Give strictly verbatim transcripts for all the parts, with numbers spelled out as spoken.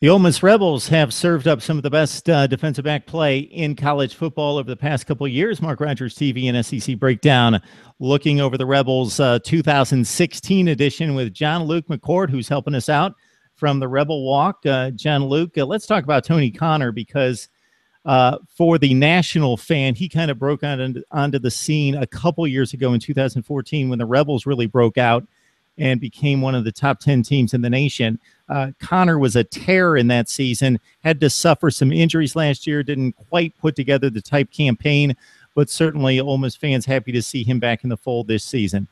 The Ole Miss Rebels have served up some of the best uh, defensive back play in college football over the past couple of years. Mark Rogers T V and S E C Breakdown looking over the Rebels uh, two thousand sixteen edition with John Luke McCord, who's helping us out from the Rebel Walk. Uh, John Luke, uh, let's talk about Tony Conner, because uh, for the national fan, he kind of broke out onto, onto the scene a couple years ago in two thousand fourteen when the Rebels really broke out and became one of the top ten teams in the nation. Uh, Conner was a terror in that season, had to suffer some injuries last year, didn't quite put together the type campaign, but certainly Ole Miss fans happy to see him back in the fold this season.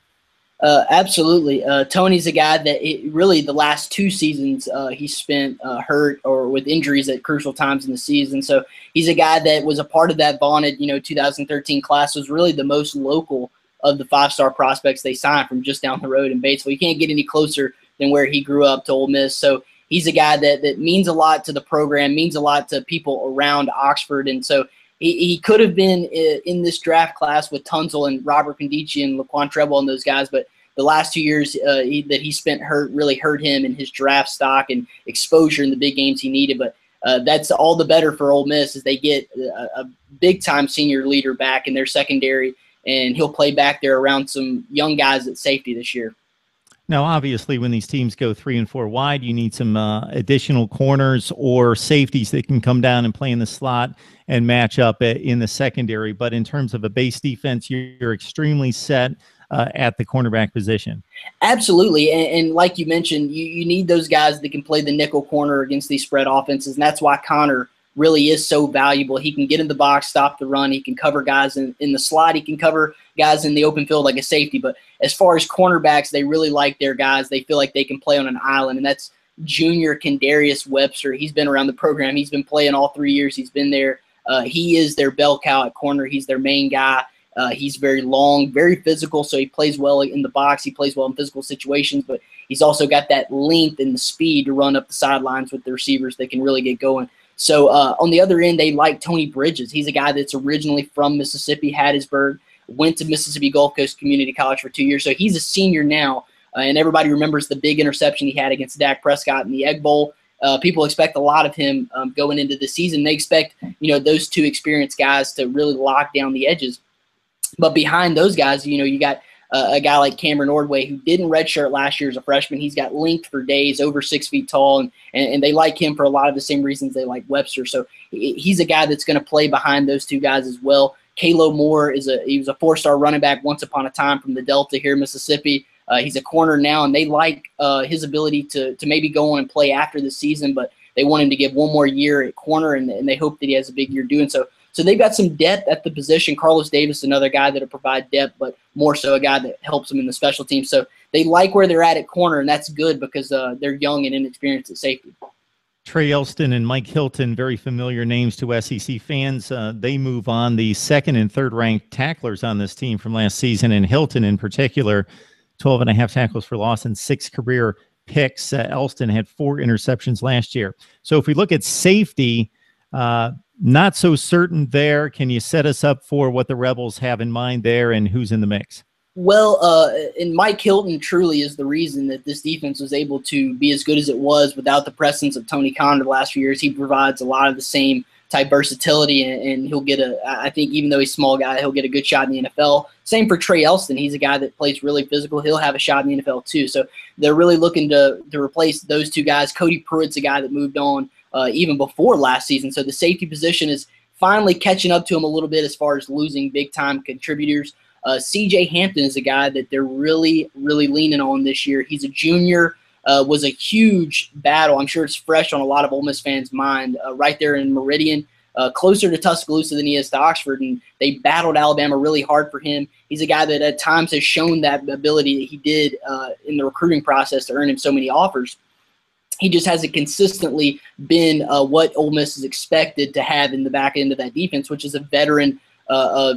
Uh, absolutely. Uh, Tony's a guy that it, really the last two seasons uh, he spent uh, hurt or with injuries at crucial times in the season. So he's a guy that was a part of that vaunted, you know, two thousand thirteen class, was really the most local of the five-star prospects they signed from just down the road in Batesville. You can't get any closer than where he grew up to Ole Miss. So he's a guy that, that means a lot to the program, means a lot to people around Oxford. And so he, he could have been in this draft class with Tunzel and Robert Condici and Laquan Treble and those guys, but the last two years uh, he, that he spent hurt really hurt him and his draft stock and exposure in the big games he needed. But uh, that's all the better for Ole Miss, as they get a, a big-time senior leader back in their secondary, and he'll play back there around some young guys at safety this year. Now, obviously, when these teams go three and four wide, you need some uh, additional corners or safeties that can come down and play in the slot and match up in the secondary. But in terms of a base defense, you're extremely set uh, at the cornerback position. Absolutely. And, and like you mentioned, you, you need those guys that can play the nickel corner against these spread offenses, and that's why Conner really is so valuable. He can get in the box, stop the run. He can cover guys in, in the slot. He can cover guys in the open field like a safety. But as far as cornerbacks, they really like their guys. They feel like they can play on an island, and that's junior Kendarius Webster. He's been around the program. He's been playing all three years he's been there. Uh, he is their bell cow at corner. He's their main guy. Uh, he's very long, very physical, so he plays well in the box. He plays well in physical situations, but he's also got that length and the speed to run up the sidelines with the receivers. They can really get going. So uh, on the other end, they like Tony Bridges. He's a guy that's originally from Mississippi, Hattiesburg, went to Mississippi Gulf Coast Community College for two years. So he's a senior now, uh, and everybody remembers the big interception he had against Dak Prescott in the Egg Bowl. Uh, people expect a lot of him um, going into the season. They expect, you know, those two experienced guys to really lock down the edges. But behind those guys, you know, you got uh, a guy like Cameron Ordway, who didn't redshirt last year as a freshman. He's got length for days, over six feet tall, and, and, and they like him for a lot of the same reasons they like Webster. So he's a guy that's going to play behind those two guys as well. Kalo Moore, is a he was a four-star running back once upon a time from the Delta here in Mississippi. Uh, he's a corner now, and they like uh, his ability to, to maybe go on and play after the season, but they want him to give one more year at corner, and, and they hope that he has a big year doing so. So they've got some depth at the position. Carlos Davis, another guy that will provide depth, but more so a guy that helps them in the special teams. So they like where they're at at corner, and that's good because uh, they're young and inexperienced at safety. Trae Elston and Mike Hilton, very familiar names to S E C fans. Uh, they move on, the second and third ranked tacklers on this team from last season, and Hilton in particular, twelve and a half tackles for loss and six career picks. Uh, Elston had four interceptions last year. So if we look at safety, uh, not so certain there. Can you set us up for what the Rebels have in mind there and who's in the mix? Well, uh, and Mike Hilton truly is the reason that this defense was able to be as good as it was without the presence of Tony Conner the last few years. He provides a lot of the same type versatility, and, and he'll get a, I think even though he's a small guy, he'll get a good shot in the N F L. Same for Trae Elston. He's a guy that plays really physical. He'll have a shot in the N F L too. So they're really looking to, to replace those two guys. Cody Pruitt's a guy that moved on uh, even before last season. So the safety position is finally catching up to him a little bit as far as losing big-time contributors. Uh, C J. Hampton is a guy that they're really, really leaning on this year. He's a junior, uh, was a huge battle. I'm sure it's fresh on a lot of Ole Miss fans' mind, uh, right there in Meridian, uh, closer to Tuscaloosa than he is to Oxford, and they battled Alabama really hard for him. He's a guy that at times has shown that ability that he did uh, in the recruiting process to earn him so many offers. He just hasn't consistently been uh, what Ole Miss is expected to have in the back end of that defense, which is a veteran uh, uh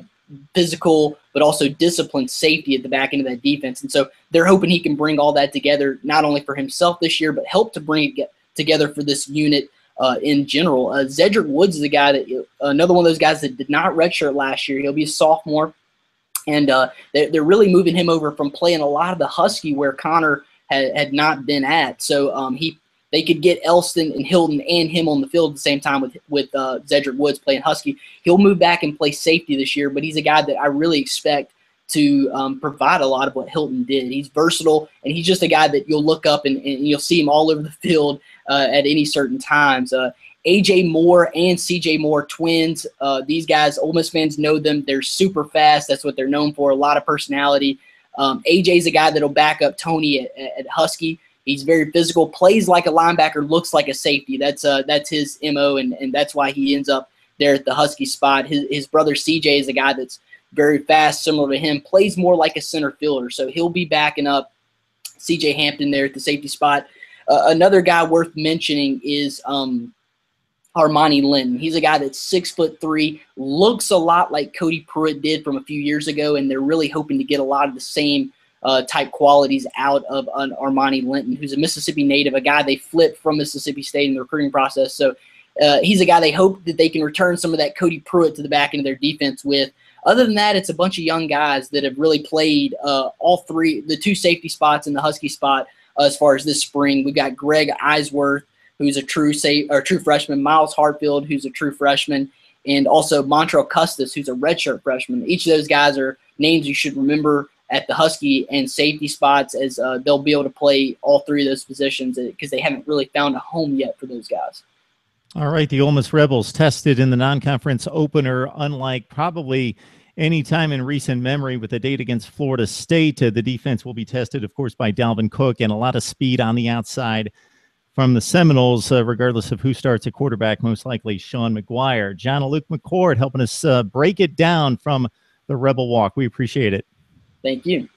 physical but also disciplined safety at the back end of that defense. And so they're hoping he can bring all that together, not only for himself this year, but help to bring it together for this unit uh, in general. Uh, Zedrick Woods is a guy that another one of those guys that did not redshirt last year. He'll be a sophomore, and uh, they're, they're really moving him over from playing a lot of the Husky where Conner had, had not been at. So um, he they could get Elston and Hilton and him on the field at the same time with, with uh, Zedrick Woods playing Husky. He'll move back and play safety this year, but he's a guy that I really expect to um, provide a lot of what Hilton did. He's versatile, and he's just a guy that you'll look up and, and you'll see him all over the field uh, at any certain times. Uh, A J. Moore and C J. Moore, twins. Uh, these guys, Ole Miss fans know them. They're super fast. That's what they're known for, a lot of personality. Um, A J's a guy that will back up Tony at, at Husky. He's very physical, plays like a linebacker, looks like a safety. That's uh, that's his M O, and, and that's why he ends up there at the Husky spot. His, his brother C J is a guy that's very fast, similar to him, plays more like a center fielder. So he'll be backing up C J. Hampton there at the safety spot. Uh, another guy worth mentioning is um, Armani Linton. He's a guy that's six foot three, looks a lot like Cody Pruitt did from a few years ago, and they're really hoping to get a lot of the same uh, type qualities out of an Armani Linton, who's a Mississippi native, a guy they flipped from Mississippi State in the recruiting process. So uh, he's a guy they hope that they can return some of that Cody Pruitt to the back end of their defense with. Other than that, it's a bunch of young guys that have really played uh, all three, the two safety spots and the Husky spot uh, as far as this spring. We've got Greg Eisworth, who's a true safe, or true freshman, Miles Hartfield, who's a true freshman, and also Montrell Custis, who's a redshirt freshman. Each of those guys are names you should remember at the Husky and safety spots, as uh, they'll be able to play all three of those positions because they haven't really found a home yet for those guys. All right, the Ole Miss Rebels tested in the non-conference opener, unlike probably any time in recent memory, with a date against Florida State. Uh, the defense will be tested, of course, by Dalvin Cook and a lot of speed on the outside from the Seminoles, uh, regardless of who starts at quarterback, most likely Sean McGuire. John Luke McCord helping us uh, break it down from the Rebel Walk. We appreciate it. Thank you.